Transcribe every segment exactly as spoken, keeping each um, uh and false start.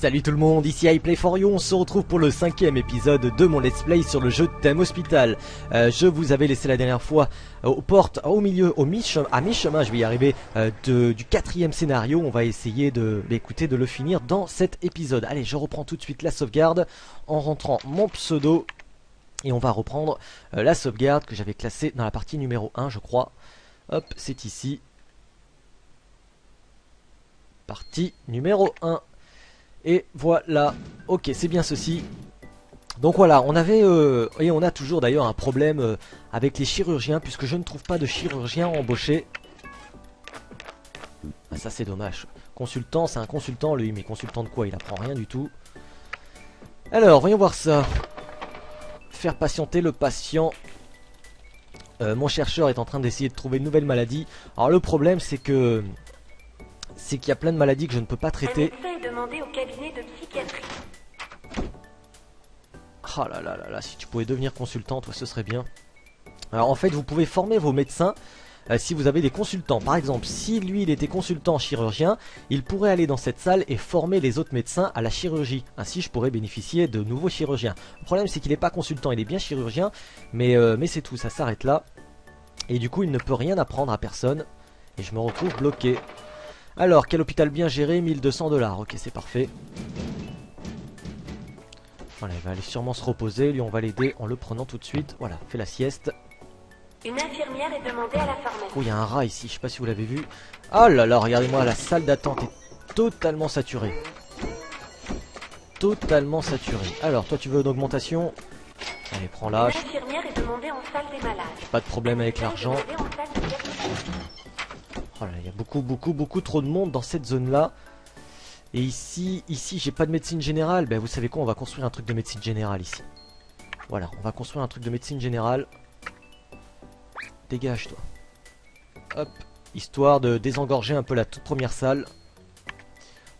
Salut tout le monde, ici I Play for You, on se retrouve pour le cinquième épisode de mon let's play sur le jeu Thème Hospital. Euh, je vous avais laissé la dernière fois aux portes, au milieu, au mi à mi-chemin, je vais y arriver, euh, de, du quatrième scénario. On va essayer de, écoutez, de le finir dans cet épisode. Allez, je reprends tout de suite la sauvegarde en rentrant mon pseudo. Et on va reprendre euh, la sauvegarde que j'avais classée dans la partie numéro un, je crois. Hop, c'est ici. Partie numéro un. Et voilà, ok, c'est bien ceci. Donc voilà, on avait, euh, et on a toujours d'ailleurs un problème euh, avec les chirurgiens, puisque je ne trouve pas de chirurgien embauché. Ah, ça c'est dommage. Consultant, c'est un consultant lui, mais consultant de quoi? Il apprend rien du tout. Alors, voyons voir ça. Faire patienter le patient. Euh, mon chercheur est en train d'essayer de trouver une nouvelle maladie. Alors le problème c'est que... c'est qu'il y a plein de maladies que je ne peux pas traiter. Un médecin est demandé au cabinet de psychiatrie. Oh là là là là, si tu pouvais devenir consultant, toi, ce serait bien. Alors en fait, vous pouvez former vos médecins euh, si vous avez des consultants. Par exemple, si lui, il était consultant chirurgien, il pourrait aller dans cette salle et former les autres médecins à la chirurgie. Ainsi, je pourrais bénéficier de nouveaux chirurgiens. Le problème, c'est qu'il n'est pas consultant, il est bien chirurgien, mais, euh, mais c'est tout, ça s'arrête là. Et du coup, il ne peut rien apprendre à personne. Et je me retrouve bloqué. Alors, quel hôpital bien géré, mille deux cents dollars. Ok, c'est parfait. Voilà, il va aller sûrement se reposer. Lui, on va l'aider en le prenant tout de suite. Voilà, fait la sieste. Une infirmière est demandée à la pharmacie. Oh, il y a un rat ici. Je sais pas si vous l'avez vu. Oh là là, regardez-moi, la salle d'attente est totalement saturée. Totalement saturée. Alors, toi, tu veux une augmentation? Allez, prends-la. Une infirmière est demandée en salle des malades. J'ai pas de problème avec l'argent. Oh là, il y a beaucoup, beaucoup, beaucoup trop de monde dans cette zone-là. Et ici, ici, j'ai pas de médecine générale. Ben, vous savez quoi, on va construire un truc de médecine générale ici. Voilà, on va construire un truc de médecine générale. Dégage, toi. Hop, histoire de désengorger un peu la toute première salle.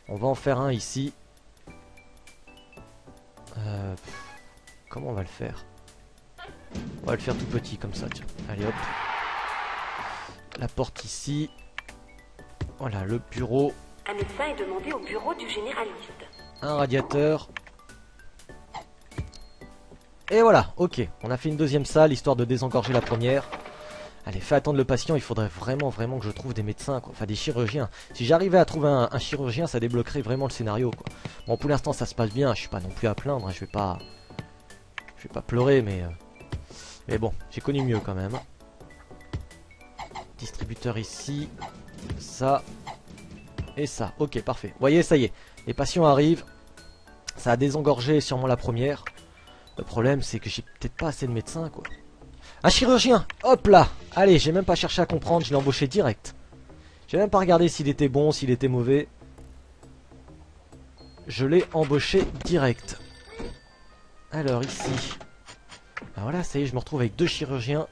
On va en faire un ici. Euh, comment on va le faire? On va le faire tout petit, comme ça, tiens. Allez, hop. La porte ici. Voilà, le bureau. Un médecin est demandé au bureau du généraliste. Un radiateur. Et voilà, ok. On a fait une deuxième salle, histoire de désengorger la première. Allez, fais attendre le patient. Il faudrait vraiment, vraiment que je trouve des médecins, quoi. Enfin, des chirurgiens. Si j'arrivais à trouver un, un chirurgien, ça débloquerait vraiment le scénario, quoi. Bon, pour l'instant, ça se passe bien. Je suis pas non plus à plaindre. Je vais pas... Je vais pas pleurer, mais... Mais bon, j'ai connu mieux, quand même. Distributeur ici, ça et ça. Ok, parfait. Vous voyez, ça y est. Les patients arrivent. Ça a désengorgé sûrement la première. Le problème, c'est que j'ai peut-être pas assez de médecins, quoi. Un chirurgien! Hop là! Allez, j'ai même pas cherché à comprendre. Je l'ai embauché direct. J'ai même pas regardé s'il était bon, s'il était mauvais. Je l'ai embauché direct. Alors, ici. Ben voilà, ça y est, je me retrouve avec deux chirurgiens.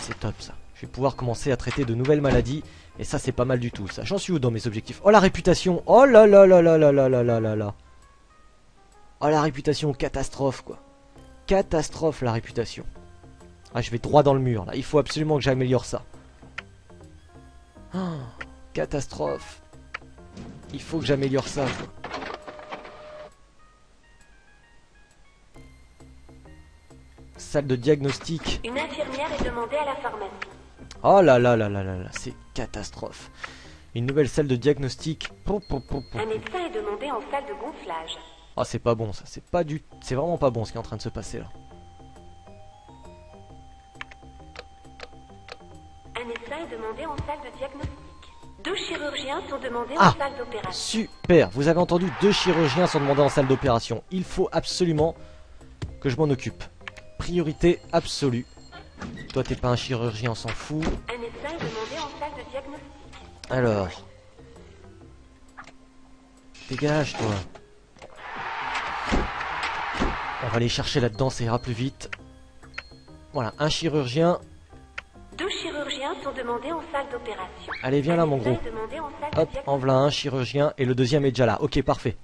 C'est top ça. Je vais pouvoir commencer à traiter de nouvelles maladies. Et ça c'est pas mal du tout ça. J'en suis où dans mes objectifs? Oh la réputation. Oh là là là là là là là là là là. Oh la réputation, catastrophe quoi. Catastrophe la réputation. Ah je vais droit dans le mur là. Il faut absolument que j'améliore ça. Oh, catastrophe. Il faut que j'améliore ça quoi. Salle de diagnostic. Une infirmière est demandée à la pharmacie. Oh là là là là là là, c'est catastrophe. Une nouvelle salle de diagnostic. Pou, pou, pou, pou. Un médecin est demandé en salle de gonflage. Oh c'est pas bon ça, c'est pas du, c'est vraiment pas bon ce qui est en train de se passer là. Un médecin est demandé en salle de diagnostic. Deux chirurgiens sont demandés ah, en salle d'opération. Super, vous avez entendu, deux chirurgiens sont demandés en salle d'opération. Il faut absolument que je m'en occupe. Priorité absolue. Toi t'es pas un chirurgien, on s'en fout. Un médecin est demandé en salle de diagnostic. Alors. Dégage toi. On va aller chercher là-dedans, ça ira plus vite. Voilà, un chirurgien. Deux chirurgiens sont demandés en salle d'opération. Allez viens là mon gros. Hop, en voilà un chirurgien et le deuxième est déjà là. Ok parfait.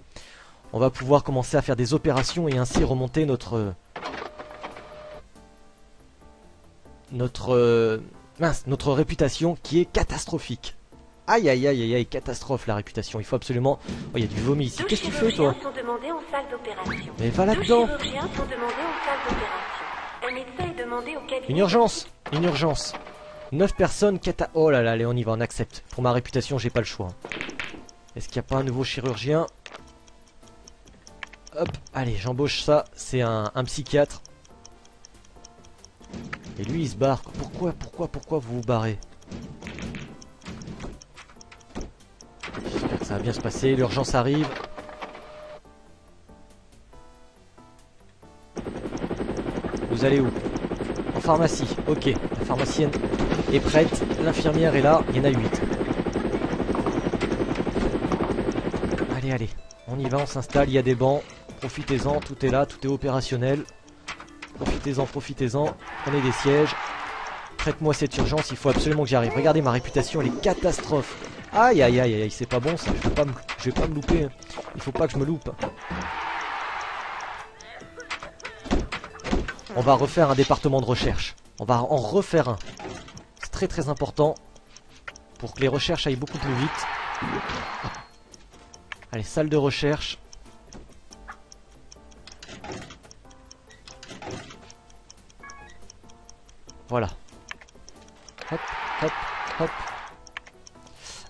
On va pouvoir commencer à faire des opérations et ainsi remonter notre... Notre euh, mince, notre réputation qui est catastrophique. Aïe aïe aïe aïe aïe, catastrophe la réputation, il faut absolument... Oh, il y a du vomi ici, qu'est-ce que tu fais toi? Mais va là-dedans. Une urgence, une urgence. Neuf personnes, cata... Oh là là, allez on y va, on accepte. Pour ma réputation, j'ai pas le choix. Est-ce qu'il n'y a pas un nouveau chirurgien? Hop, allez, j'embauche ça, c'est un, un psychiatre. Et lui il se barre, pourquoi, pourquoi, pourquoi vous vous barrez? Ça va bien se passer, l'urgence arrive. Vous allez où? En pharmacie, ok. La pharmacienne est prête, l'infirmière est là, il y en a huit. Allez, allez, on y va, on s'installe, il y a des bancs. Profitez-en, tout est là, tout est opérationnel. Profitez-en, profitez-en, prenez des sièges. Traite-moi cette urgence, il faut absolument que j'y arrive. Regardez ma réputation, elle est catastrophe. Aïe aïe aïe aïe, c'est pas bon ça, je, pas me... je vais pas me louper, hein. Il faut pas que je me loupe. On va refaire un département de recherche, on va en refaire un. C'est très très important pour que les recherches aillent beaucoup plus vite. Allez, salle de recherche. Voilà. Hop, hop, hop.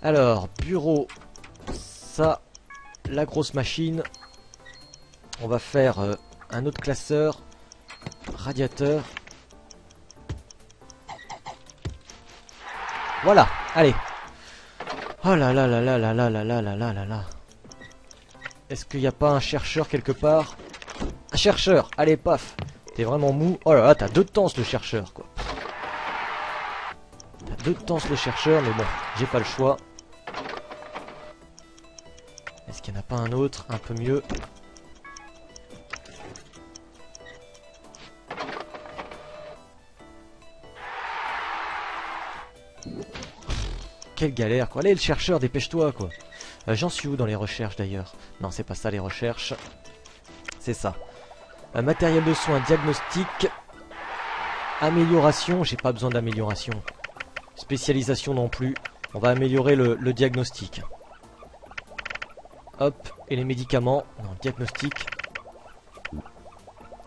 Alors, bureau, ça, la grosse machine. On va faire euh, un autre classeur, radiateur. Voilà, allez. Oh là là là là là là là là là là là. Est-ce qu'il n'y a pas un chercheur quelque part? Un chercheur, allez paf. T'es vraiment mou. Oh là là, t'as deux tenses le chercheur quoi. T'as deux tenses le chercheur, mais bon, j'ai pas le choix. Est-ce qu'il n'y en a pas un autre, un peu mieux? Quelle galère quoi. Allez le chercheur, dépêche-toi quoi. euh, J'en suis où dans les recherches d'ailleurs? Non, c'est pas ça les recherches. C'est ça. euh, Matériel de soins, diagnostic. Amélioration, j'ai pas besoin d'amélioration. Spécialisation non plus. On va améliorer le, le diagnostic. Hop, et les médicaments. Non, le diagnostic.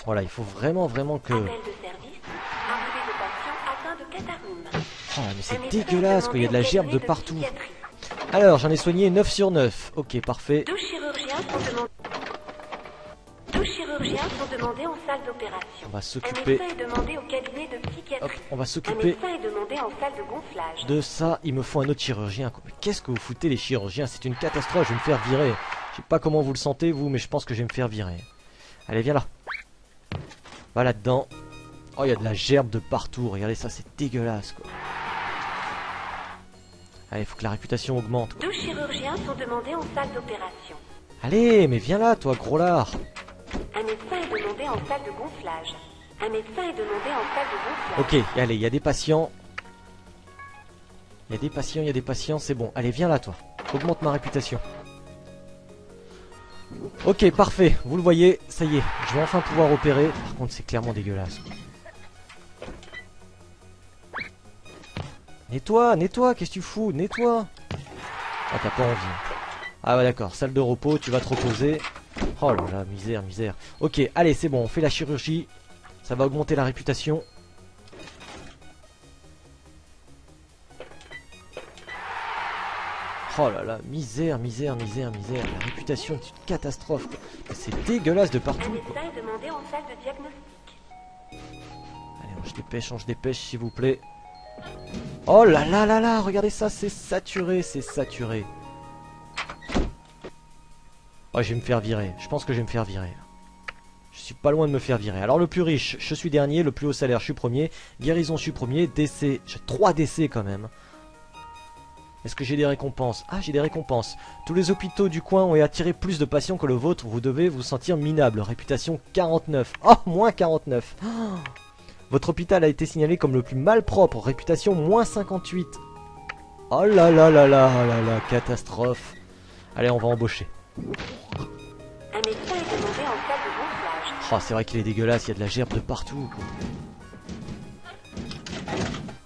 Voilà, il faut vraiment, vraiment que... Oh, mais c'est dégueulasse quoi, il y a de la gerbe de partout. Alors, j'en ai soigné neuf sur neuf. Ok, parfait. Deux chirurgiens sont demandés. Deux chirurgiens sont demandés en salle d'opération. On va s'occuper. On va s'occuper de, de ça. Il me faut un autre chirurgien. Qu'est-ce que vous foutez les chirurgiens? C'est une catastrophe. Je vais me faire virer. Je sais pas comment vous le sentez vous, mais je pense que je vais me faire virer. Allez, viens là. Va là-dedans. Oh, il y a de la gerbe de partout. Regardez ça, c'est dégueulasse quoi. Allez, faut que la réputation augmente. Deux chirurgiens sont demandés en salle d'opération. Allez, mais viens là, toi, gros lard. Un médecin est demandé en salle de gonflage. Un médecin est demandé en salle de gonflage. Ok, allez, il y a des patients. Il y a des patients, il y a des patients, c'est bon. Allez, viens là, toi. Augmente ma réputation. Ok, parfait. Vous le voyez, ça y est. Je vais enfin pouvoir opérer. Par contre, c'est clairement dégueulasse. Nettoie, nettoie, qu'est-ce que tu fous? Nettoie. Ah, t'as pas envie. Ah ouais, d'accord, salle de repos, tu vas te reposer. Oh là là, misère, misère. Ok, allez, c'est bon, on fait la chirurgie. Ça va augmenter la réputation. Oh là là, misère, misère, misère, misère. La réputation est une catastrophe. C'est dégueulasse de partout. Quoi. Allez, on se dépêche, on se dépêche, s'il vous plaît. Oh là là là là, regardez ça, c'est saturé, c'est saturé. Oh, je vais me faire virer, je pense que je vais me faire virer. Je suis pas loin de me faire virer. Alors le plus riche, je suis dernier, le plus haut salaire, je suis premier. Guérison, je suis premier, décès, j'ai trois décès quand même. Est-ce que j'ai des récompenses? Ah, j'ai des récompenses. Tous les hôpitaux du coin ont attiré plus de patients que le vôtre, vous devez vous sentir minable. Réputation quarante-neuf. Oh, moins quarante-neuf. Oh. Votre hôpital a été signalé comme le plus malpropre, réputation moins cinquante-huit. Oh là là là là là là là, catastrophe. Allez, on va embaucher. Oh, c'est vrai qu'il est dégueulasse, il y a de la gerbe de partout.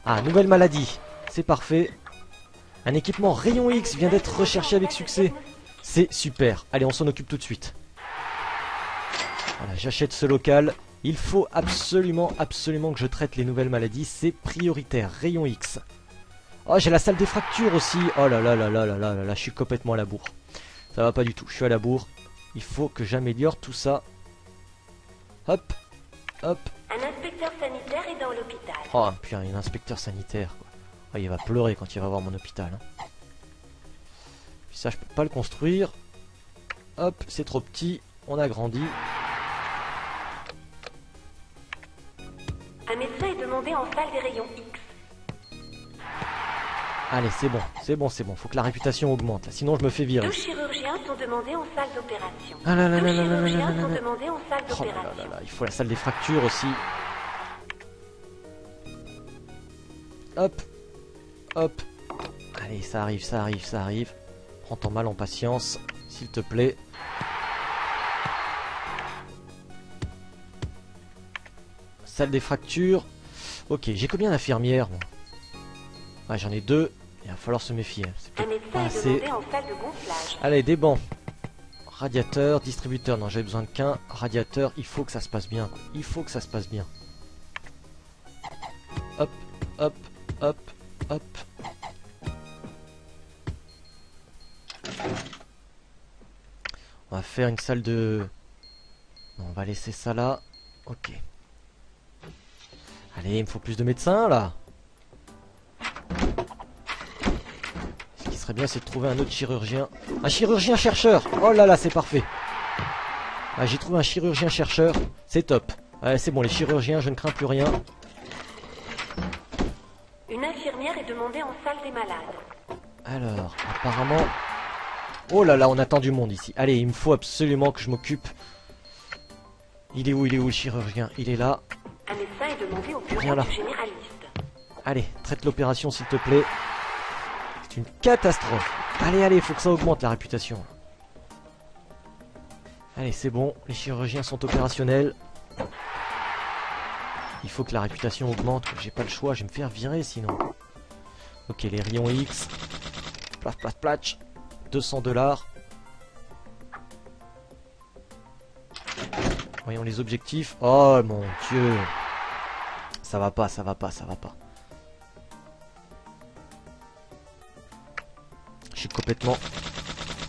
Ah, nouvelle maladie, c'est parfait. Un équipement rayon X vient d'être recherché avec succès. C'est super. Allez, on s'en occupe tout de suite. Voilà, j'achète ce local. Il faut absolument, absolument que je traite les nouvelles maladies. C'est prioritaire. Rayon X. Oh, j'ai la salle des fractures aussi. Oh là là là là là là là là. Je suis complètement à la bourre. Ça va pas du tout. Je suis à la bourre. Il faut que j'améliore tout ça. Hop. Hop. Un inspecteur sanitaire est dans l'hôpital. Oh putain, il y a un inspecteur sanitaire, quoi. Oh, il va pleurer quand il va voir mon hôpital, hein. Puis ça, je peux pas le construire. Hop, c'est trop petit. On agrandit. Un médecin est demandé en salle des rayons X. Allez, c'est bon, c'est bon, c'est bon. Faut que la réputation augmente, là. Sinon je me fais virer. Deux chirurgiens sont demandés en salle d'opération. Ah là là là là là là là là là là là. Il faut la salle des fractures aussi. Hop, hop. Allez, ça arrive, ça arrive, ça arrive. Prends ton mal en patience, s'il te plaît. Salle des fractures. Ok, j'ai combien d'infirmières, moi ? Ouais, j'en ai deux, il va falloir se méfier. Un médecin est demandé en salle de gonflage. Allez, des bancs. Radiateur, distributeur, non, j'avais besoin de qu'un. Radiateur, il faut que ça se passe bien. Il faut que ça se passe bien. Hop, hop, hop, hop. On va faire une salle de... Non, on va laisser ça là. Ok. Allez, il me faut plus de médecins, là. Très bien, c'est de trouver un autre chirurgien. Un chirurgien chercheur. Oh là là, c'est parfait. Ah, j'ai trouvé un chirurgien chercheur. C'est top. Ah, c'est bon, les chirurgiens, je ne crains plus rien. Une infirmière est demandée en salle des malades. Alors, apparemment... Oh là là, on attend du monde ici. Allez, il me faut absolument que je m'occupe. Il est où, il est où le chirurgien? Il est là. Un médecin est demandé au bureau du généraliste. Allez, traite l'opération s'il te plaît. Une catastrophe. Allez, allez, faut que ça augmente la réputation. Allez, c'est bon, les chirurgiens sont opérationnels. Il faut que la réputation augmente. J'ai pas le choix, je vais me faire virer sinon. Ok, les rayons X. Plaf, plaf, plaf. deux cents dollars. Voyons les objectifs. Oh mon dieu. Ça va pas, ça va pas, ça va pas. Complètement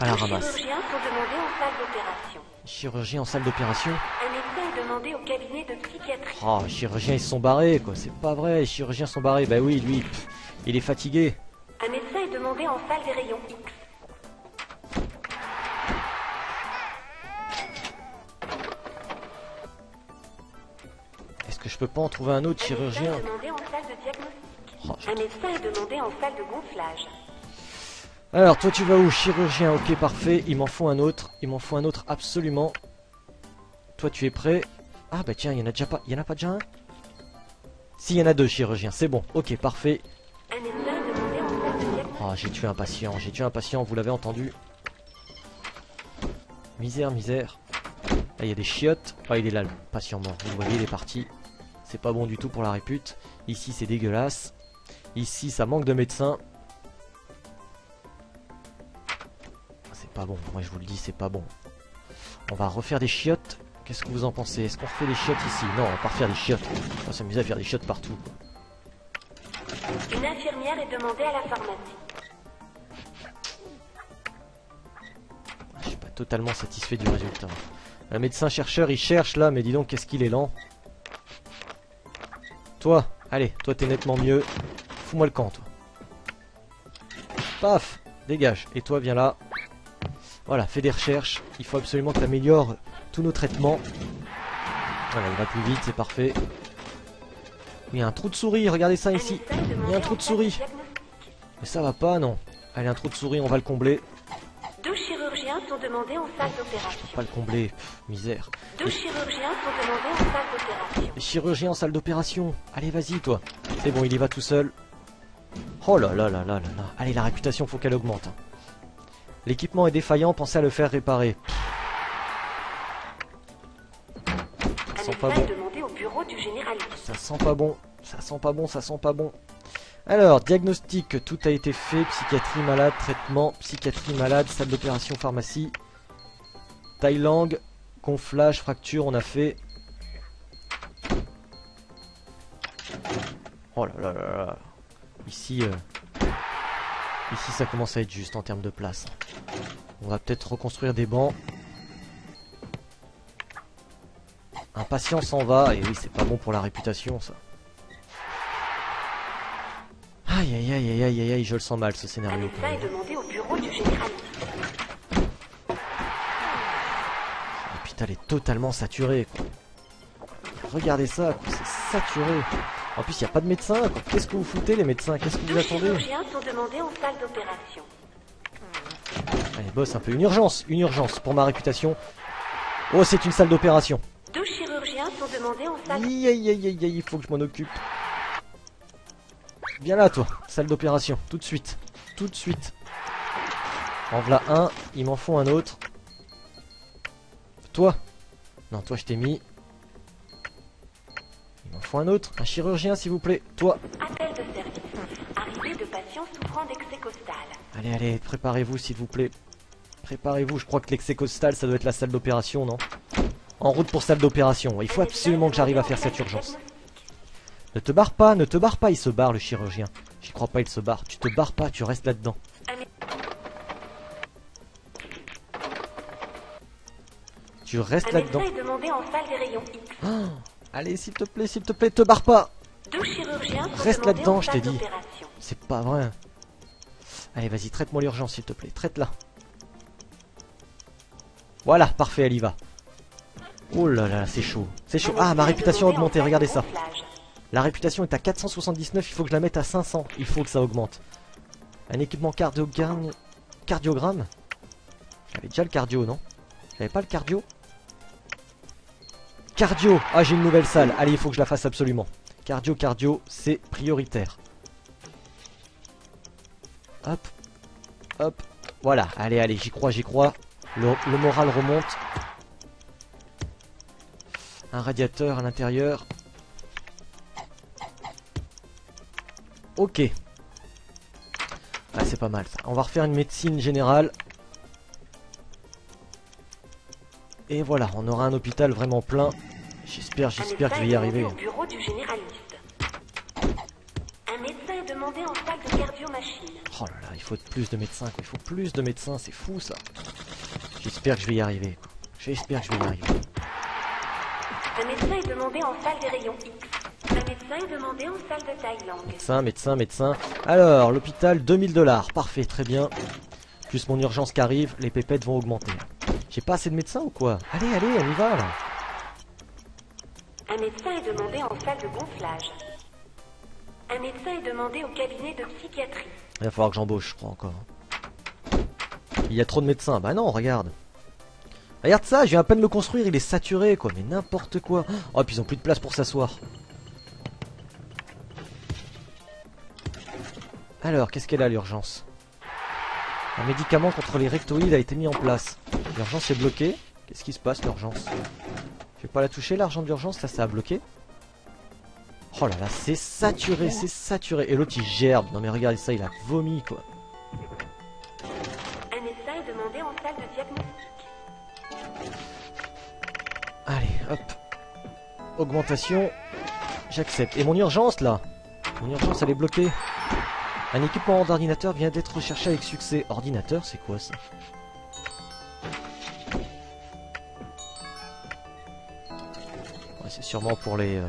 à la ramasse. Les chirurgiens sont demandés en salle d'opération. Chirurgien en salle d'opération. Un médecin est demandé au cabinet de psychiatrie. Oh, les chirurgiens ils se sont barrés quoi, c'est pas vrai, les chirurgiens sont barrés. Bah oui, lui, pff, il est fatigué. Un médecin est demandé en salle des rayons X. Est-ce que je peux pas en trouver un autre un chirurgien? Un médecin est demandé en salle de diagnostic. Oh, je... Un médecin est demandé en salle de gonflage. Alors, toi tu vas où? Chirurgien, ok, parfait. Il m'en faut un autre, il m'en faut un autre absolument. Toi tu es prêt? Ah bah tiens, il y en a déjà pas, il y en a pas déjà un? Si, il y en a deux chirurgiens, c'est bon, ok, parfait. Oh, j'ai tué un patient, j'ai tué un patient, vous l'avez entendu. Misère, misère. Là, il y a des chiottes. Ah, il est là, le patient mort, vous voyez, il est parti. C'est pas bon du tout pour la répute. Ici, c'est dégueulasse. Ici, ça manque de médecins. Pas bon, moi je vous le dis, c'est pas bon. On va refaire des chiottes. Qu'est-ce que vous en pensez? Est-ce qu'on refait des chiottes ici? Non, on va pas refaire des chiottes. On va s'amuser à faire des chiottes partout. Une infirmière est demandée à la pharmacie. Je suis pas totalement satisfait du résultat. Un médecin chercheur, il cherche là, mais dis donc, qu'est-ce qu'il est lent. Toi, allez, toi t'es nettement mieux. Fous-moi le camp, toi. Paf, dégage. Et toi, viens là. Voilà, fais des recherches, il faut absolument que tu améliores tous nos traitements. Voilà, il va plus vite, c'est parfait. Il y a un trou de souris, regardez ça ici. Il y a un trou de souris. Mais ça va pas, non. Allez, un trou de souris, on va le combler. Deux chirurgiens sont demandés en salle d'opération. Je peux pas le combler, pff, misère. Deux chirurgiens sont demandés en salle d'opération. Chirurgien en salle d'opération. Allez, vas-y, toi. C'est bon, il y va tout seul. Oh là là là là là là. Allez, la réputation, faut qu'elle augmente. L'équipement est défaillant, pensez à le faire réparer. Ça sent pas bon. Ça sent pas bon, ça sent pas bon, ça sent pas bon. Alors, diagnostic, tout a été fait. Psychiatrie malade, traitement, psychiatrie malade, salle d'opération, pharmacie. Thaïlande, gonflage, fracture, on a fait. Oh là là là là. Ici, euh... Ici ça commence à être juste en termes de place. On va peut-être reconstruire des bancs. Un patient s'en va, et oui, c'est pas bon pour la réputation, ça. Aïe aïe aïe aïe aïe aïe, je le sens mal ce scénario. Un est demandé au bureau du général. L'hôpital est totalement saturé, quoi. Regardez ça, c'est saturé. En plus, il n'y a pas de médecin. Qu'est-ce que vous foutez, les médecins? Qu'est-ce que vous attendez? Les chirurgiens sont demandés en salle d'opération. Allez, bosse un peu. Une urgence, une urgence pour ma réputation. Oh, c'est une salle d'opération. Deux chirurgiens sont demandés en salle. Aïe aïe aïe aïe, il faut que je m'en occupe. Viens là, toi, salle d'opération, tout de suite. Tout de suite. En voilà un, il m'en faut un autre. Toi. Non, toi, je t'ai mis. Il m'en faut un autre, un chirurgien, s'il vous plaît. Toi. Appel de service. Arrivée de patients souffrant d'excès costal. Allez, allez, préparez-vous, s'il vous plaît. Préparez-vous, je crois que l'excès costal, ça doit être la salle d'opération, non? En route pour salle d'opération. Il faut absolument que j'arrive à faire cette urgence. Ne te barre pas, ne te barre pas, il se barre le chirurgien. J'y crois pas, il se barre. Tu te barres pas, tu restes là-dedans. Tu restes là-dedans. Oh, allez, s'il te plaît, s'il te plaît, te barre pas. Reste là-dedans, je t'ai dit. C'est pas vrai. Allez, vas-y, traite-moi l'urgence, s'il te plaît. Traite-la. Voilà, parfait, elle y va. Oh là là, c'est chaud. C'est chaud. Ah, ma réputation a augmenté, regardez ça. La réputation est à quatre cent soixante-dix-neuf, il faut que je la mette à cinq cents. Il faut que ça augmente. Un équipement cardiogramme. Cardiogramme. J'avais déjà le cardio, non? J'avais pas le cardio? Cardio. Ah, j'ai une nouvelle salle. Allez, il faut que je la fasse absolument. Cardio, cardio, c'est prioritaire. Hop. Hop. Voilà. Allez, allez, j'y crois, j'y crois. Le, le moral remonte. Un radiateur à l'intérieur. Ok. Ah, c'est pas mal ça. On va refaire une médecine générale. Et voilà, on aura un hôpital vraiment plein. J'espère, j'espère que je vais y arriver. Un médecin est demandé au bureau du généraliste. Un médecin est demandé en salle de cardiomachine. Oh là là, il faut plus de médecins, quoi. Il faut plus de médecins, c'est fou ça. J'espère que je vais y arriver, quoi. J'espère que je vais y arriver. Un médecin est demandé en salle des rayons X. Un médecin est demandé en salle de Thaïlande. Médecin, médecin, médecin. Alors, l'hôpital, deux mille dollars. Parfait, très bien. Plus mon urgence qui arrive, les pépettes vont augmenter. J'ai pas assez de médecins ou quoi? Allez, allez, on y va là. Un médecin est demandé en salle de gonflage. Un médecin est demandé au cabinet de psychiatrie. Il va falloir que j'embauche, je crois encore. Il y a trop de médecins. Bah non, regarde. Regarde ça, je viens à peine le construire, il est saturé quoi, mais n'importe quoi. Oh, et puis ils ont plus de place pour s'asseoir. Alors, qu'est-ce qu'elle a l'urgence? Un médicament contre les rectoïdes a été mis en place. L'urgence est bloquée. Qu'est-ce qui se passe, l'urgence? Je vais pas la toucher, l'argent de l'urgence, ça, ça a bloqué. Oh là là, c'est saturé, c'est saturé. Et l'autre, il gerbe. Non mais regardez ça, il a vomi, quoi. Un médecin est demandé en salle de diagnostic. Allez, hop. Augmentation. J'accepte. Et mon urgence, là? Mon urgence, elle est bloquée. Un équipement d'ordinateur vient d'être recherché avec succès. Ordinateur, c'est quoi ça? Ouais, c'est sûrement pour les... Euh...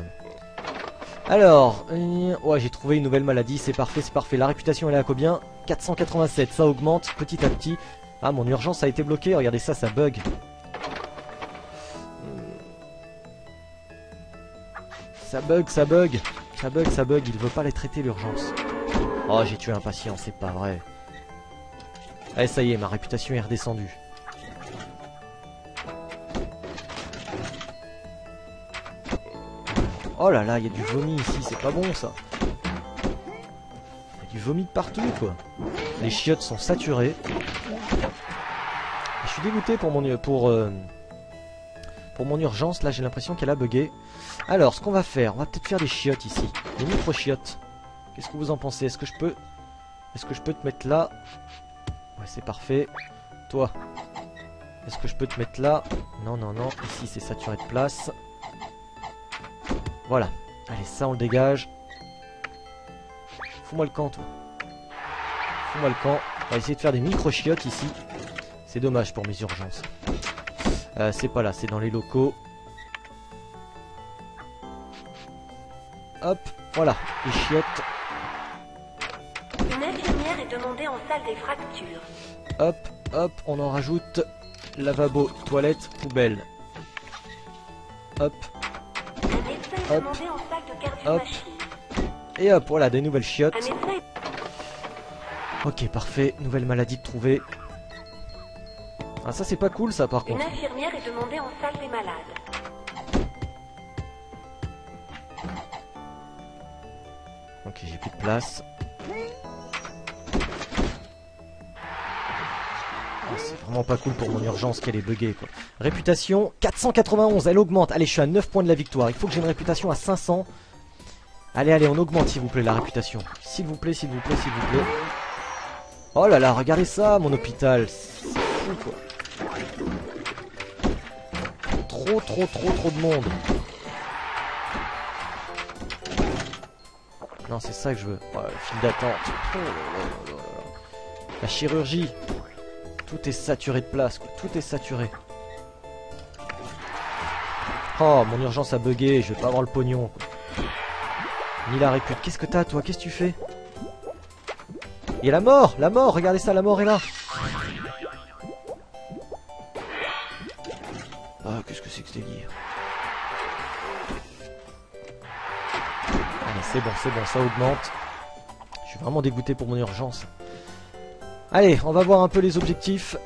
Alors, euh... ouais, j'ai trouvé une nouvelle maladie, c'est parfait, c'est parfait. La réputation, elle est à combien? Quatre cent quatre-vingt-sept, ça augmente petit à petit. Ah, mon urgence a été bloquée, regardez ça, ça bug. Ça bug, ça bug, ça bug, ça bug, il veut pas les traiter l'urgence. Oh, j'ai tué un patient, c'est pas vrai. Eh, ça y est, ma réputation est redescendue. Oh là là, il y a du vomi ici, c'est pas bon ça. Il y a du vomi de partout, quoi. Les chiottes sont saturées. Je suis dégoûté pour mon, pour, euh, pour mon urgence, là j'ai l'impression qu'elle a bugué. Alors, ce qu'on va faire, on va peut-être faire des chiottes ici. Des micro-chiottes. Qu'est-ce que vous en pensez? Est-ce que je peux... Est-ce que je peux te mettre là? Ouais, c'est parfait. Toi, est-ce que je peux te mettre là? Non, non, non. Ici, c'est saturé de place. Voilà. Allez, ça, on le dégage. Fous-moi le camp, toi. Fous-moi le camp. On va essayer de faire des micro-chiottes ici. C'est dommage pour mes urgences. Euh, c'est pas là, c'est dans les locaux. Hop, voilà, les chiottes. Une infirmière est demandée en salle des fractures. Hop, hop, on en rajoute. Lavabo, toilette, poubelle. Hop. Un médecin est demandé en salle de cardiomachine. Hop. Et hop, voilà, des nouvelles chiottes. Ok, parfait, nouvelle maladie de trouver. Ah, ça c'est pas cool, ça, par contre. Une infirmière est demandée en salle des malades. Ok, j'ai plus de place. Ah, c'est vraiment pas cool pour mon urgence qu'elle est buggée, quoi. Réputation quatre cent quatre-vingt-onze, elle augmente. Allez, je suis à neuf points de la victoire. Il faut que j'ai une réputation à cinq cents. Allez, allez, on augmente, s'il vous plaît, la réputation. S'il vous plaît, s'il vous plaît, s'il vous plaît. Oh là là, regardez ça, mon hôpital. C'est fou, quoi. Trop, trop, trop, trop de monde. Non, c'est ça que je veux. Oh, le fil d'attente. La chirurgie. Tout est saturé de place, quoi. Tout est saturé. Oh, mon urgence a bugué. Je vais pas avoir le pognon, quoi. Ni la répute. Qu'est-ce que t'as, toi? Qu'est-ce que tu fais? Il y a la mort. La mort. Regardez ça, la mort est là. Ah, qu'est-ce que c'est que ce délire? C'est bon, c'est bon, ça augmente. Je suis vraiment dégoûté pour mon urgence. Allez, on va voir un peu les objectifs.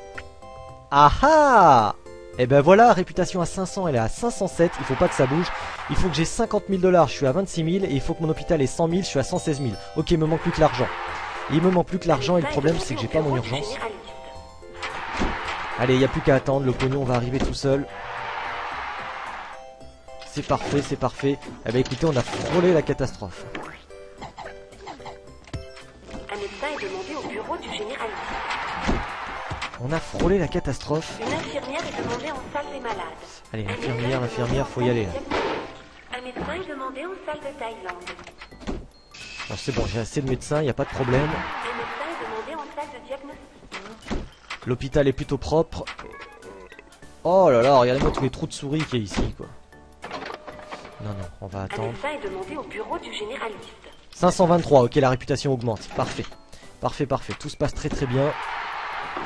Ah ah! Et ben voilà, réputation à cinq cents, elle est à cinq cent sept. Il faut pas que ça bouge. Il faut que j'ai cinquante mille dollars, je suis à vingt-six mille. Et il faut que mon hôpital ait cent mille, je suis à cent seize mille. Ok, il me manque plus que l'argent. Il me manque plus que l'argent et le problème, c'est que j'ai pas mon urgence. Allez, il n'y a plus qu'à attendre. Le pognon va arriver tout seul. C'est parfait, c'est parfait. Eh bien écoutez, on a frôlé la catastrophe. Un médecin est demandé au bureau du généraliste. On a frôlé la catastrophe. Une infirmière est demandée en salle des malades. Allez, l'infirmière, l'infirmière, faut y aller. Un médecin est demandé en salle de Thaïlande. Ah, c'est bon, j'ai assez de médecins, il n'y a pas de problème. Un médecin est demandé en salle de diagnostic. L'hôpital est plutôt propre. Oh là là, regardez-moi tous les trous de souris qu'il y a ici, quoi. Non, non, on va attendre. Un médecin est demandé au bureau du généraliste. cinq cent vingt-trois, ok, la réputation augmente. Parfait, parfait, parfait. Tout se passe très très bien.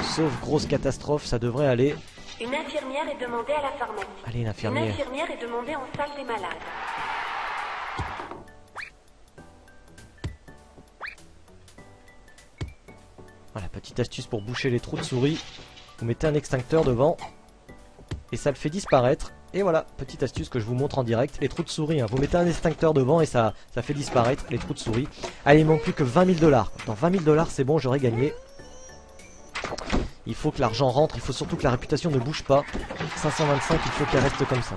Sauf grosse catastrophe, ça devrait aller. Une infirmière est demandée à la pharmacie. Allez, une infirmière. Une infirmière est demandée en salle des malades. Voilà, petite astuce pour boucher les trous de souris. Vous mettez un extincteur devant et ça le fait disparaître. Et voilà, petite astuce que je vous montre en direct, les trous de souris, hein. Vous mettez un extincteur devant et ça, ça fait disparaître les trous de souris. Allez, il manque plus que vingt mille dollars. Dans vingt mille dollars, c'est bon, j'aurais gagné. Il faut que l'argent rentre, il faut surtout que la réputation ne bouge pas. cinq cent vingt-cinq, il faut qu'elle reste comme ça.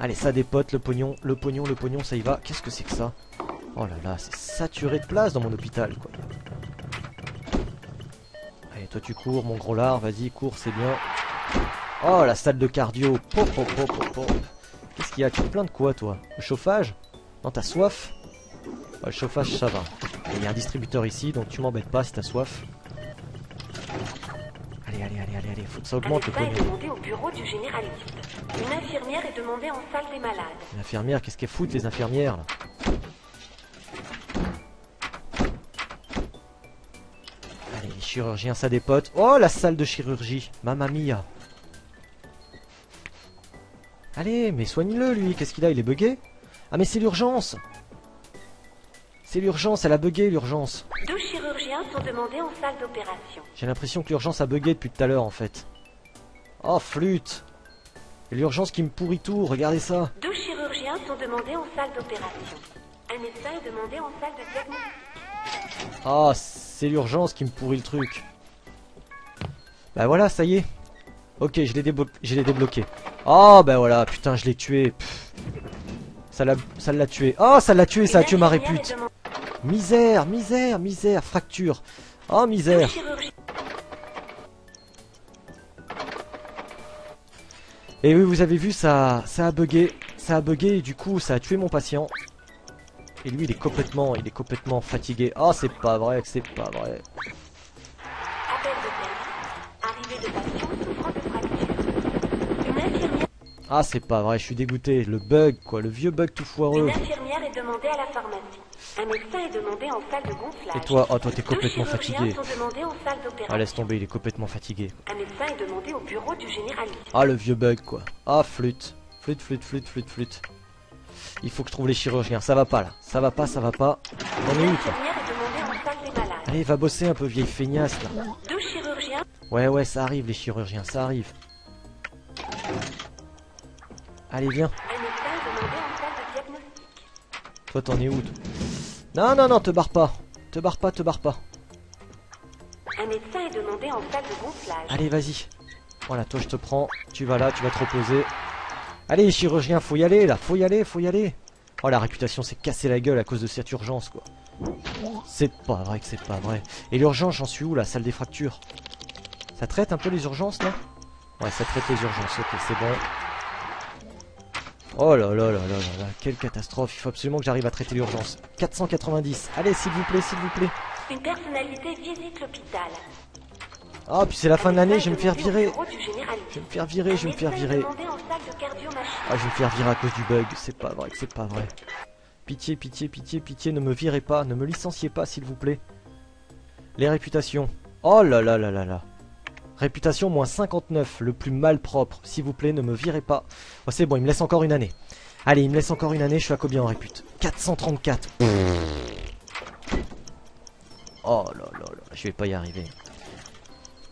Allez, ça dépote, le pognon, le pognon, le pognon, ça y va. Qu'est-ce que c'est que ça? Oh là là, c'est saturé de place dans mon hôpital, quoi. Allez, toi tu cours, mon gros lard, vas-y, cours, c'est bien. Oh, la salle de cardio. Pop, pop, pop, pop, pop. Qu'est-ce qu'il y a? Tu te plains de quoi, toi? Le chauffage? Non, t'as soif? Oh, le chauffage, ça va. Il y a un distributeur ici, donc tu m'embêtes pas si t'as soif. Allez, allez, allez, allez, allez. Faut que ça augmente le pognon. Une infirmière est demandée en salle des malades. Une infirmière, qu'est-ce qu'elles foutent, les infirmières, là? Allez, les chirurgiens, ça dépote. Oh, la salle de chirurgie. Mamma mia. Allez, mais soigne-le, lui. Qu'est-ce qu'il a? Il est bugué? Ah, mais c'est l'urgence. C'est l'urgence, elle a bugué, l'urgence. Deux chirurgiens sont demandés en salle d'opération. J'ai l'impression que l'urgence a bugué depuis tout à l'heure, en fait. Oh, flûte. L'urgence qui me pourrit tout, regardez ça. Deux chirurgiens sont demandés en salle d'opération. Un médecin est demandé en salle de diagnostic. Ah, c'est l'urgence qui me pourrit le truc. Bah voilà, ça y est. Ok, je l'ai déblo débloqué. Oh, bah voilà, putain, je l'ai tué. Pff. Ça l'a tué. Oh, ça l'a tué, ça a tué ma répute. Misère, misère, misère, fracture. Oh, misère. Et oui, vous avez vu, ça, ça a bugué. Ça a bugué et du coup, ça a tué mon patient. Et lui, il est complètement, il est complètement fatigué. Oh, c'est pas vrai, c'est pas vrai. Ah, c'est pas vrai, je suis dégoûté. Le bug, quoi, le vieux bug tout foireux. Une infirmière est demandée à la pharmacie. Un médecin est demandé en salle de gonflage. Et toi, oh, toi, t'es complètement fatigué. Ah, laisse tomber, il est complètement fatigué. Un médecin est demandé au bureau du généraliste. Ah, le vieux bug, quoi. Ah, flûte. Flûte, flûte, flûte, flûte, flûte. Il faut que je trouve les chirurgiens. Ça va pas, là. Ça va pas, ça va pas. On est où, toi? Allez, va bosser un peu, vieille feignasse, là. Deux chirurgiens. Ouais, ouais, ça arrive, les chirurgiens, ça arrive. Allez, viens. Toi, t'en es où? Non, non, non, te barre pas. Te barre pas, te barre pas. Un médecin est demandé en salle de gonflage. Allez, vas-y. Voilà, toi, je te prends. Tu vas là, tu vas te reposer. Allez, les chirurgiens, faut y aller, là. Faut y aller, faut y aller. Oh, la réputation s'est cassée la gueule à cause de cette urgence, quoi. C'est pas vrai que c'est pas vrai. Et l'urgence, j'en suis où, là? Salle des fractures. Ça traite un peu les urgences, là? Ouais, ça traite les urgences. Ok, c'est bon. Oh là là là là là, quelle catastrophe, il faut absolument que j'arrive à traiter l'urgence. quatre cent quatre-vingt-dix, allez s'il vous plaît, s'il vous plaît. Une personnalité visite l'hôpital. Ah, puis c'est la fin de l'année, je vais me faire virer. Je vais me faire virer, je vais me faire virer. Ah, je vais me faire virer à cause du bug, c'est pas vrai, c'est pas vrai. Pitié, pitié, pitié, pitié, ne me virez pas, ne me licenciez pas s'il vous plaît. Les réputations, oh là là là là là. Réputation moins cinquante-neuf, le plus malpropre. S'il vous plaît, ne me virez pas. Oh, c'est bon, il me laisse encore une année. Allez, il me laisse encore une année, je suis à combien en répute? Quatre cent trente-quatre. Oh là là là, je vais pas y arriver.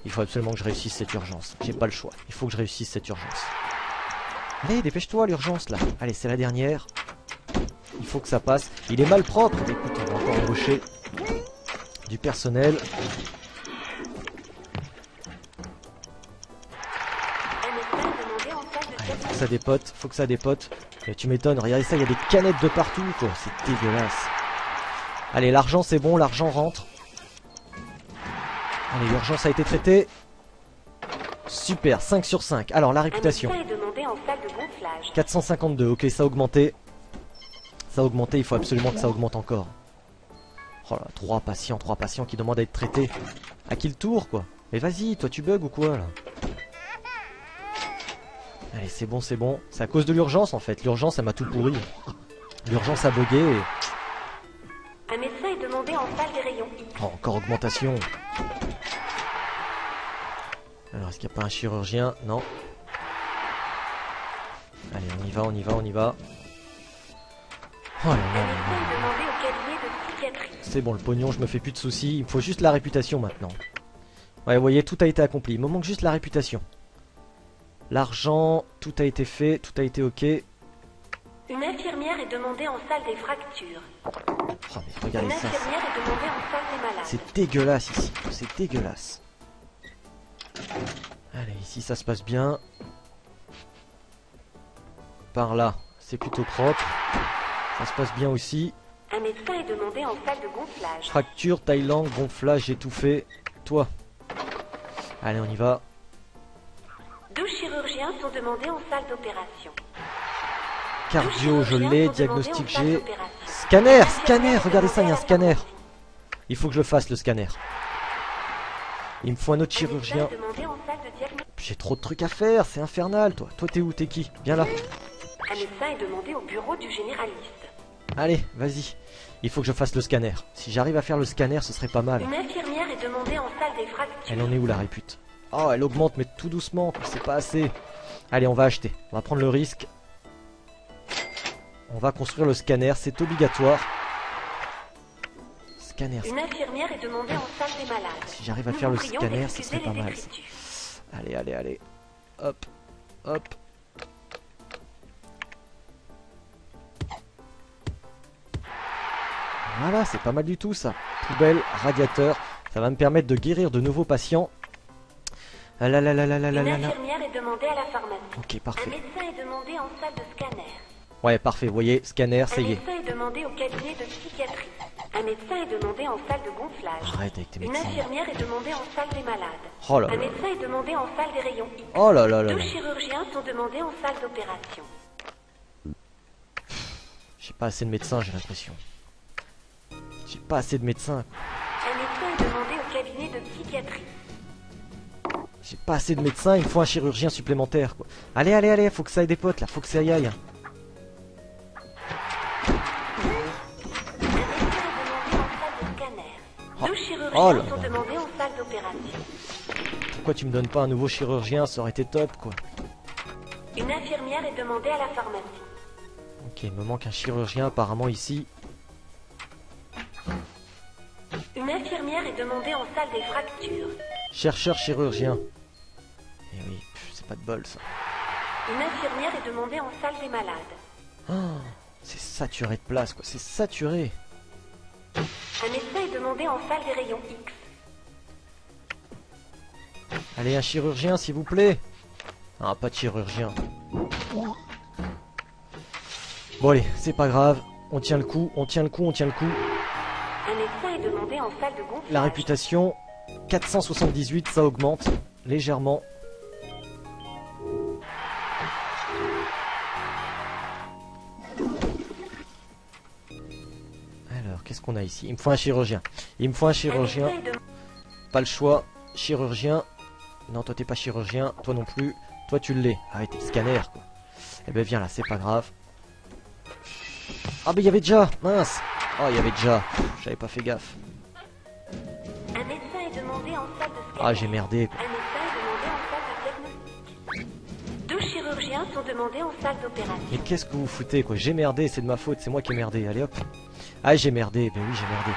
Il faut absolument que je réussisse cette urgence. J'ai pas le choix, il faut que je réussisse cette urgence. Allez, dépêche-toi l'urgence là. Allez, c'est la dernière. Il faut que ça passe. Il est malpropre. Écoute, on va encore embaucher du personnel. Ça dépote, faut que ça dépote. Mais tu m'étonnes, regardez ça, il y a des canettes de partout, quoi. C'est dégueulasse. Allez, l'argent c'est bon, l'argent rentre. Allez, l'urgence a été traitée. Super, cinq sur cinq. Alors, la réputation. quatre cent cinquante-deux, ok, ça a augmenté. Ça a augmenté, il faut absolument que ça augmente encore. Oh là, trois patients, trois patients qui demandent à être traités. À qui le tour, quoi? Mais vas-y, toi tu bugs ou quoi, là? Allez, c'est bon, c'est bon. C'est à cause de l'urgence en fait. L'urgence, elle m'a tout pourri. L'urgence a bugué. Et... un médecin est demandé en salle des rayons. Oh, encore augmentation. Alors, est-ce qu'il n'y a pas un chirurgien? Non. Allez, on y va, on y va, on y va. Oh là là. C'est bon, le pognon, je me fais plus de soucis. Il me faut juste la réputation maintenant. Ouais, vous voyez, tout a été accompli. Il me manque juste la réputation. L'argent, tout a été fait, tout a été ok. Une infirmière est demandée en salle des fractures. Oh, mais regardez ça. Une infirmière est demandée en salle des malades. C'est dégueulasse ici, c'est dégueulasse. Allez, ici ça se passe bien. Par là, c'est plutôt propre. Ça se passe bien aussi. Un médecin est demandé en salle de gonflage. Fracture, Thaïlande, gonflage, étouffé. Toi. Allez, on y va. Deux chirurgiens sont demandés en salle d'opération. Cardio, je l'ai. Diagnostic, j'ai. Scanner, scanner. Regardez ça, il y a un scanner. Il faut que je le fasse, le scanner. Il me faut un autre chirurgien. J'ai trop de trucs à faire, c'est infernal, toi. Toi, t'es où? T'es qui? Viens là. Un médecin est demandé au bureau du généraliste. Allez, vas-y. Il faut que je fasse le scanner. Si j'arrive à faire le scanner, ce serait pas mal. Une infirmière est demandée en salle des fractures. Elle en est où, la répute? Oh, elle augmente, mais tout doucement, c'est pas assez. Allez, on va acheter. On va prendre le risque. On va construire le scanner, c'est obligatoire. Scanner. Une infirmière est demandée en salle des malades. Si j'arrive à faire le scanner, ce serait pas mal. Allez, allez, allez. Hop, hop. Voilà, c'est pas mal du tout ça. Poubelle, radiateur. Ça va me permettre de guérir de nouveaux patients. Ah là là là là là là là. Une infirmière est demandée à la pharmacie. Ok, parfait. Un médecin est demandé en salle de scanner. Ouais, parfait, vous voyez, scanner, ça y est. Un médecin est demandé au cabinet de psychiatrie. Un médecin est demandé en salle de gonflage. Arrête avec tes médecins. Une infirmière est demandée en salle des malades. Oh là là. Un médecin est demandé en salle des rayons X. Oh là là là. Deux chirurgiens sont demandés en salle d'opération. J'ai pas assez de médecins, j'ai l'impression. J'ai pas assez de médecins. Un médecin est demandé au cabinet de psychiatrie. J'ai pas assez de médecins, il faut un chirurgien supplémentaire quoi. Allez, allez, allez, faut que ça aille des potes là, faut que ça y aille. Oh là là. Pourquoi tu me donnes pas un nouveau chirurgien? Ça aurait été top quoi. Une infirmière est demandée à la pharmacie. Ok, il me manque un chirurgien apparemment ici. Une infirmière est demandée en salle des fractures. Chercheur chirurgien. Eh oui, c'est pas de bol ça. Une infirmière est demandée en salle des malades. Oh, c'est saturé de place quoi, c'est saturé. Un médecin est demandé en salle des rayons X. Allez, un chirurgien, s'il vous plaît. Ah, pas de chirurgien. Bon, allez, c'est pas grave. On tient le coup, on tient le coup, on tient le coup. Un médecin est demandé en salle de gonflage. La réputation, quatre cent soixante-dix-huit, ça augmente légèrement. Qu'est-ce qu'on a ici? Il me faut un chirurgien. Il me faut un chirurgien. Pas le choix. Chirurgien. Non, toi t'es pas chirurgien. Toi non plus. Toi tu l'es. Arrête, t'es le scanner quoi. Eh ben viens là, c'est pas grave. Ah ben il y avait déjà. Mince. Oh, il y avait déjà. J'avais pas fait gaffe. Ah, j'ai merdé. Deux chirurgiens sont demandés en salle d'opération. Mais qu'est-ce que vous foutez quoi? J'ai merdé, c'est de ma faute. C'est moi qui ai merdé. Allez hop. Ah, j'ai merdé, ben oui, j'ai merdé.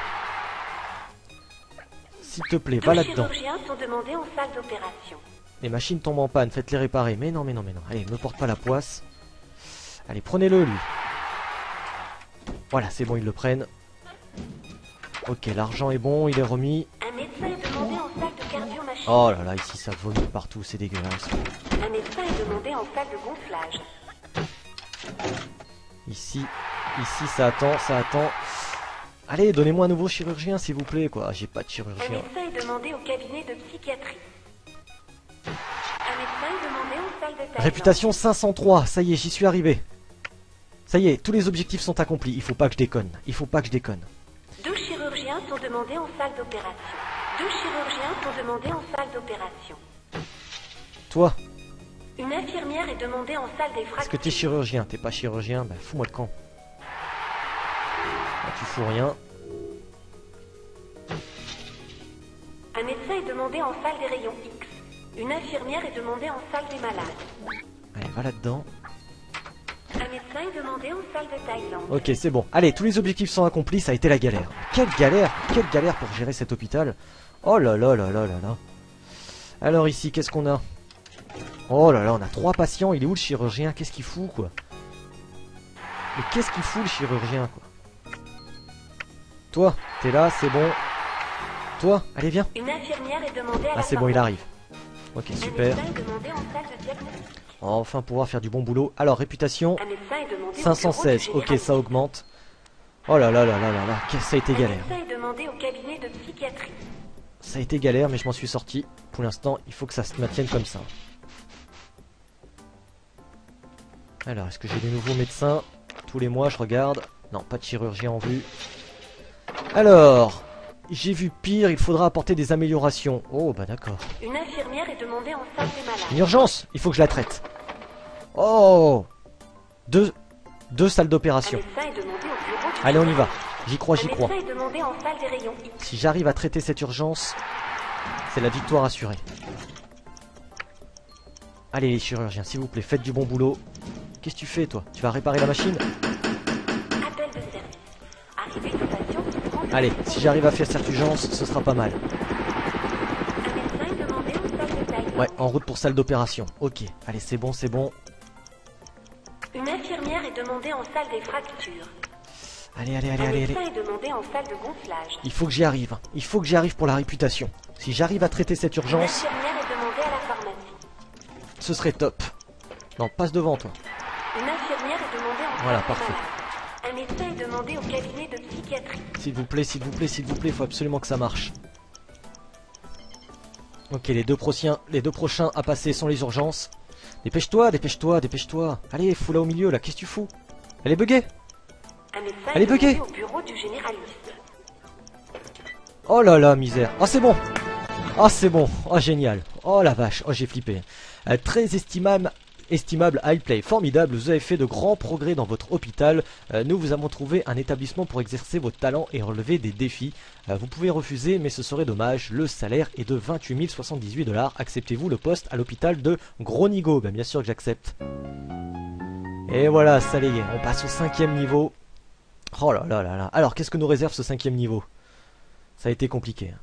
S'il te plaît, va là-dedans. Les machines tombent en panne, faites-les réparer. Mais non, mais non, mais non. Allez, me porte pas la poisse. Allez, prenez-le, lui. Voilà, c'est bon, ils le prennent. Ok, l'argent est bon, il est remis. Un médecin est demandé en salle de cardiomachine. Oh là là, ici, ça vomit partout, c'est dégueulasse. Un médecin est demandé en salle de gonflage. Ici... Ici, ça attend, ça attend. Allez, donnez-moi un nouveau chirurgien, s'il vous plaît, quoi. J'ai pas de chirurgien. Un médecin est demandé au cabinet de psychiatrie. Un médecin est demandé aux salles de taille. Réputation cinq cent trois, ça y est, j'y suis arrivé. Ça y est, tous les objectifs sont accomplis. Il faut pas que je déconne, il faut pas que je déconne. Deux chirurgiens sont demandés en salle d'opération. Deux chirurgiens sont demandés en salle d'opération. Toi. Une infirmière est demandée en salle des fractures. Est-ce que t'es chirurgien? T'es pas chirurgien? Bah, fous-moi le camp. Tu fous rien. Un médecin est demandé en salle des rayons X. Une infirmière est demandée en salle des malades. Allez, va là-dedans. Un médecin est demandé en salle de Thaïlande. Ok, c'est bon. Allez, tous les objectifs sont accomplis, ça a été la galère. Quelle galère, quelle galère pour gérer cet hôpital. Oh là là là là là là. Alors ici, qu'est-ce qu'on a? Oh là là, on a trois patients. Il est où le chirurgien? Qu'est-ce qu'il fout, quoi? Mais qu'est-ce qu'il fout, le chirurgien, quoi? Toi, t'es là, c'est bon. Toi, allez, viens. Une infirmière est demandée à ah, c'est bon, il arrive. Ok, super. On va enfin pouvoir faire du bon boulot. Alors, réputation cinq cent seize. Ok, ça augmente. Oh là là là là là là, ça a été galère. Ça a été galère, mais je m'en suis sorti. Pour l'instant, il faut que ça se maintienne comme ça. Alors, est-ce que j'ai des nouveaux médecins? Tous les mois, je regarde. Non, pas de chirurgien en vue. Alors, j'ai vu pire, il faudra apporter des améliorations. Oh, bah d'accord. Une infirmière est demandée en salle des malades. Une urgence, il faut que je la traite. Oh, Deux, deux salles d'opération. Allez, on y va. J'y crois, j'y crois. Si j'arrive à traiter cette urgence, c'est la victoire assurée. Allez, les chirurgiens, s'il vous plaît, faites du bon boulot. Qu'est-ce que tu fais, toi? Tu vas réparer la machine? Allez, si j'arrive à faire cette urgence, ce sera pas mal. Ouais, en route pour salle d'opération. Ok, allez, c'est bon, c'est bon. Une infirmière est demandée en salle des fractures. Allez, allez, allez, allez, allez. Il faut que j'y arrive. Il faut que j'y arrive pour la réputation. Si j'arrive à traiter cette urgence, ce serait top. Non, passe devant, toi. Voilà, parfait. un médecin et demander au cabinet de psychiatrie. S'il vous plaît, s'il vous plaît, s'il vous plaît, il faut absolument que ça marche. Ok, les deux, prochains, les deux prochains à passer sont les urgences. Dépêche-toi, dépêche-toi, dépêche-toi. Allez, fous là au milieu, là, qu'est-ce que tu fous? Elle est buggée. Elle est buggée au bureau du généraliste. Oh là là, misère. Ah, c'est bon. Ah, c'est bon. Oh, génial. Oh la vache. Oh, j'ai flippé. Euh, très estimable... Estimable iPlay, formidable, vous avez fait de grands progrès dans votre hôpital. Euh, nous vous avons trouvé un établissement pour exercer vos talents et relever des défis. Euh, vous pouvez refuser, mais ce serait dommage. Le salaire est de vingt-huit mille soixante-dix-huit dollars. Acceptez-vous le poste à l'hôpital de Gronigo? Ben, bien sûr que j'accepte. Et voilà, ça y est, on passe au cinquième niveau. Oh là là là là. Alors, qu'est-ce que nous réserve ce cinquième niveau? Ça a été compliqué.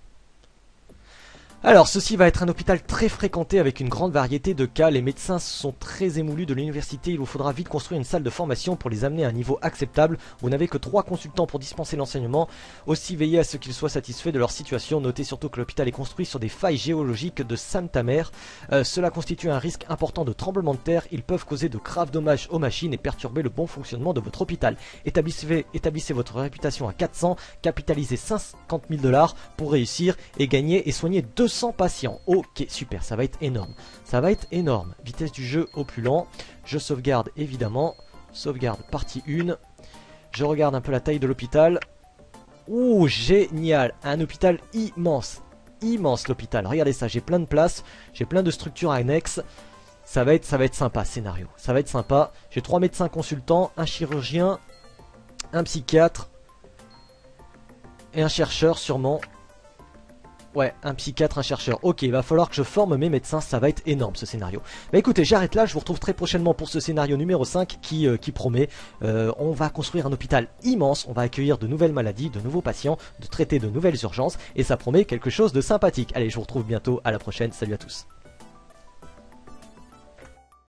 Alors, ceci va être un hôpital très fréquenté avec une grande variété de cas. Les médecins sont très émoulus de l'université. Il vous faudra vite construire une salle de formation pour les amener à un niveau acceptable. Vous n'avez que trois consultants pour dispenser l'enseignement. Aussi, veillez à ce qu'ils soient satisfaits de leur situation. Notez surtout que l'hôpital est construit sur des failles géologiques de Sainte-Tamer. Euh, cela constitue un risque important de tremblement de terre. Ils peuvent causer de graves dommages aux machines et perturber le bon fonctionnement de votre hôpital. Établissez, établissez votre réputation à quatre cents, capitalisez cinquante mille dollars pour réussir et gagner et soigner deux cents patients. Ok, super, ça va être énorme. Ça va être énorme. Vitesse du jeu, opulent. Je sauvegarde, évidemment. Sauvegarde, partie un. Je regarde un peu la taille de l'hôpital. Ouh, génial. Un hôpital immense. Immense, l'hôpital. Regardez ça, j'ai plein de places. J'ai plein de structures annexes. Ça va être, ça va être sympa, scénario. Ça va être sympa. J'ai trois médecins consultants, un chirurgien, un psychiatre et un chercheur, sûrement. Ouais, un psychiatre, un chercheur. Ok, il va falloir que je forme mes médecins, ça va être énorme ce scénario. Bah écoutez, j'arrête là, je vous retrouve très prochainement pour ce scénario numéro cinq qui, euh, qui promet. Euh, on va construire un hôpital immense, on va accueillir de nouvelles maladies, de nouveaux patients, de traiter de nouvelles urgences, et ça promet quelque chose de sympathique. Allez, je vous retrouve bientôt, à la prochaine, salut à tous.